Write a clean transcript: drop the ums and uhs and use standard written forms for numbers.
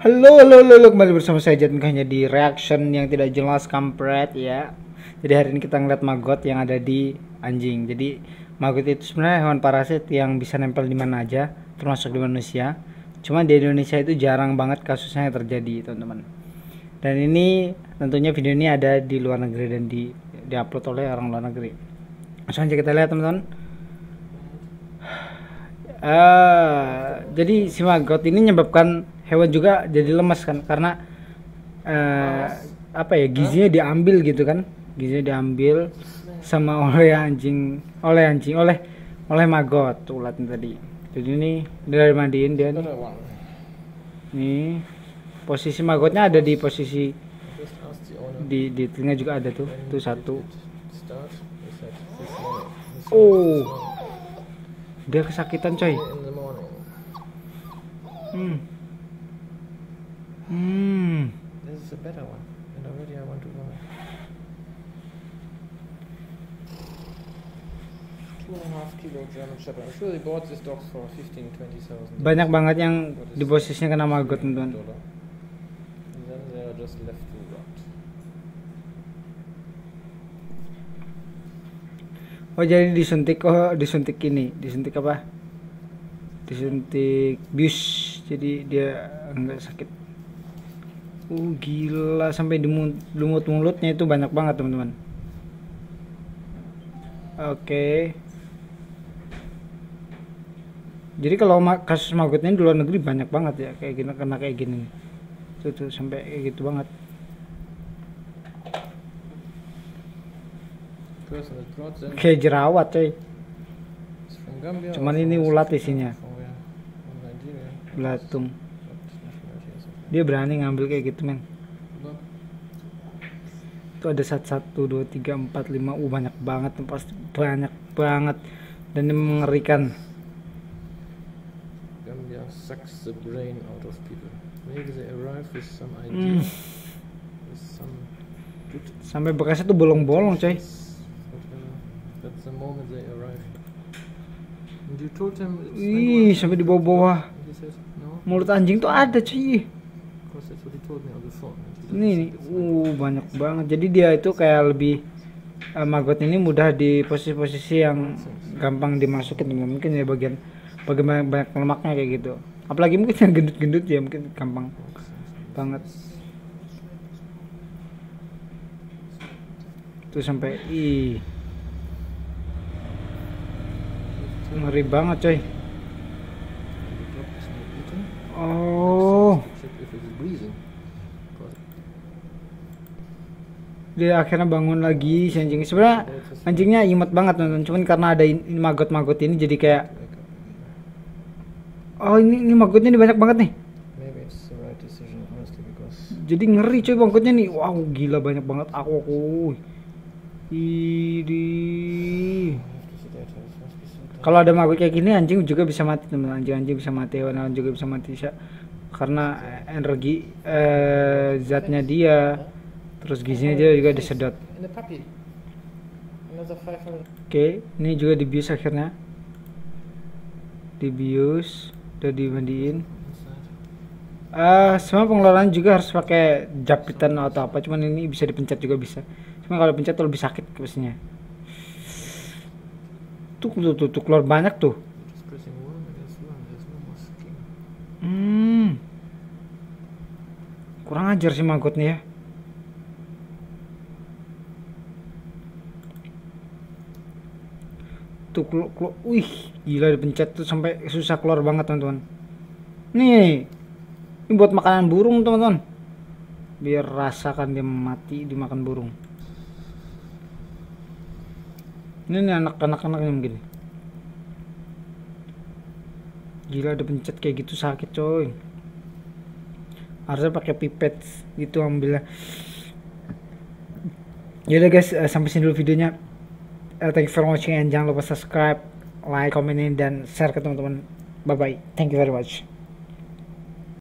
Halo, kembali bersama saya Jatmika di reaction yang tidak jelas kampret ya. Jadi hari ini kita ngeliat maggot yang ada di anjing. Jadi maggot itu sebenarnya hewan parasit yang bisa nempel di mana aja, termasuk di manusia. Cuma di Indonesia itu jarang banget kasusnya yang terjadi, teman-teman. Dan ini tentunya video ini ada di luar negeri dan diupload oleh orang luar negeri. Langsung aja kita lihat, teman-teman. Jadi si maggot ini menyebabkan hewan juga jadi lemas kan, karena gizinya diambil gitu kan, gizinya diambil sama oleh maggot ulatnya tadi. Jadi ini dari mandiin dia nih. Nih posisi maggotnya ada di posisi di telinga juga ada tuh, itu satu. Oh, dia kesakitan coy. This is a better one, and already I want to go. 2.5 kilo German Shepherd. I surely bought this dog for 15-20,000. Banyak banget yang di posisinya kena maggot, teman-teman. And then they are just left to rot. Oh, jadi disuntik apa? Disuntik bius, jadi dia enggak sakit. Gila, sampai di mulut-mulutnya itu banyak banget, teman-teman. Oke. Jadi kalau kasus maggotnya di luar negeri banyak banget ya, kayak gini, kena kayak gini. Tuh sampai kayak gitu banget. Kayak jerawat, coy. Cuman ini ulat isinya. Belatung. Dia berani ngambil kayak gitu, men. Itu ada 1, 2, 3, 4, 5. Banyak banget, pasti banyak banget. Dan ini mengerikan. Gambia sucks the brain out of people. Maybe they arrive with some idea. Sampai bekasnya tuh bolong-bolong, coy. That's the moment they arrive. You told him. Ih, sampai di bawah-bawah. Mulut anjing tuh ada, coy. Ini banyak banget. Jadi dia itu kayak lebih maggot ini mudah di posisi-posisi yang gampang dimasukin, mungkin ya bagian banyak lemaknya kayak gitu. Apalagi mungkin yang gendut-gendut ya mungkin gampang banget. Tuh sampai ngeri banget, coy. Dia akhirnya bangun lagi si anjing. Sebenarnya anjingnya imat banget, teman-teman. Cuman karena ada maggot ini jadi kayak ini maggotnya banyak banget nih. Jadi ngeri coy maggotnya nih. Wow, gila banyak banget aku. Kalau ada maggot kayak gini anjing juga bisa mati, teman-teman. Anjing bisa mati, hewan juga bisa mati karena energi zatnya dia, terus gizinya dia juga disedot. Oke, ini juga dibius akhirnya. Dibius, udah dimandiin. Semua pengeluaran juga harus pakai japitan atau apa, cuman ini bisa dipencet juga bisa. Cuma kalau pencet tuh lebih sakit pastinya. Tuh keluar banyak tuh. Kurang ajar sih maggotnya ya. Tuh keluar, gila dipencet tuh sampai susah keluar banget, teman-teman. Nih, ini buat makanan burung, teman-teman. Biar rasakan dia mati dimakan burung. Ini nih anak-anaknya mungkin. Gila dipencet kayak gitu sakit, coy. Harusnya pakai pipet gitu ambilnya. Yaudah guys, sampai sini dulu videonya. Thank you for watching, and jangan lupa subscribe, like, comment, dan share ke teman-teman. Bye bye. Thank you very much.